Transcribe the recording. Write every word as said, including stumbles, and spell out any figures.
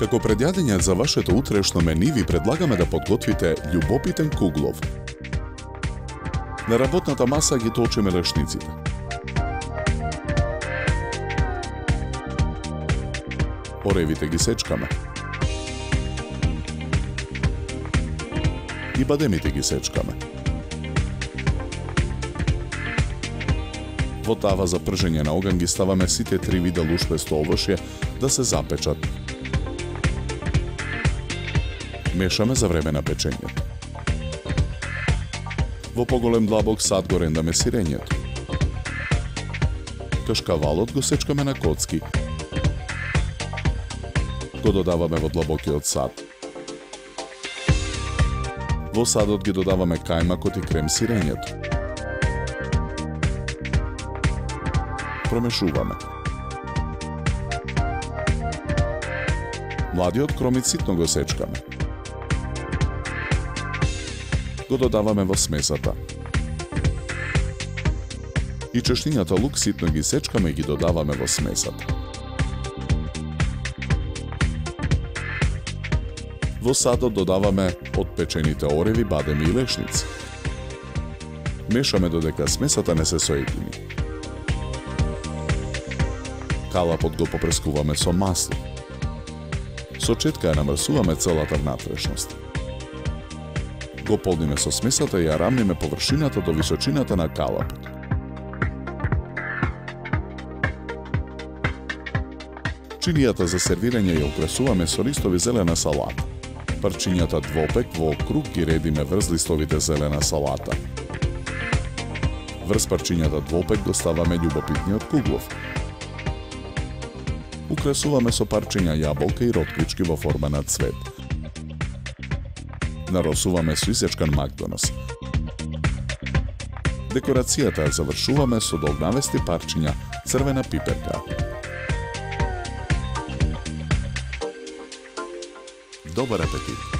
Како предјадење за вашето утрешно мени ви предлагаме да подготвите љубопитен куглов. На работната маса ги точиме лешниците. Оревите ги сечкаме. И бадемите ги сечкаме. Во тава за пржење на оган ги ставаме сите три вида лушпесто овошје да се запечат. Мешаме за време на печењето. Во поголем длабок сад го рендаме сирењето. Кашкавалот го сечкаме на коцки. Го додаваме во длабокиот сад. Во садот ги додаваме кајмакот и крем сирењето. Промешуваме. Младиот кромит ситно го сечкаме. Го додаваме во смесата. И чештињата лук ситно ги сечкаме и ги додаваме во смесата. Во садот додаваме отпечените ореви, бадеми и лешници. Мешаме додека смесата не се соедини. Калапот го попрескуваме со масло. Со четка ја намрсуваме целата внатрешност. Го полниме со смесата и ја рамниме површината до височината на калапот. Чинијата за сервирање ја украсуваме со листови зелена салата. Парчињата двопек во круг ги редиме врз листовите зелена салата. Врз парчињата двопек го ставаме љубопитниот куглов. Украсуваме со парчиња јаболка и ротквички во форма на цвет. Наросуваме со исечкан макдонос. Декорацијата ја завршуваме со долгнавести парчиња црвена пиперка. Добар апетит!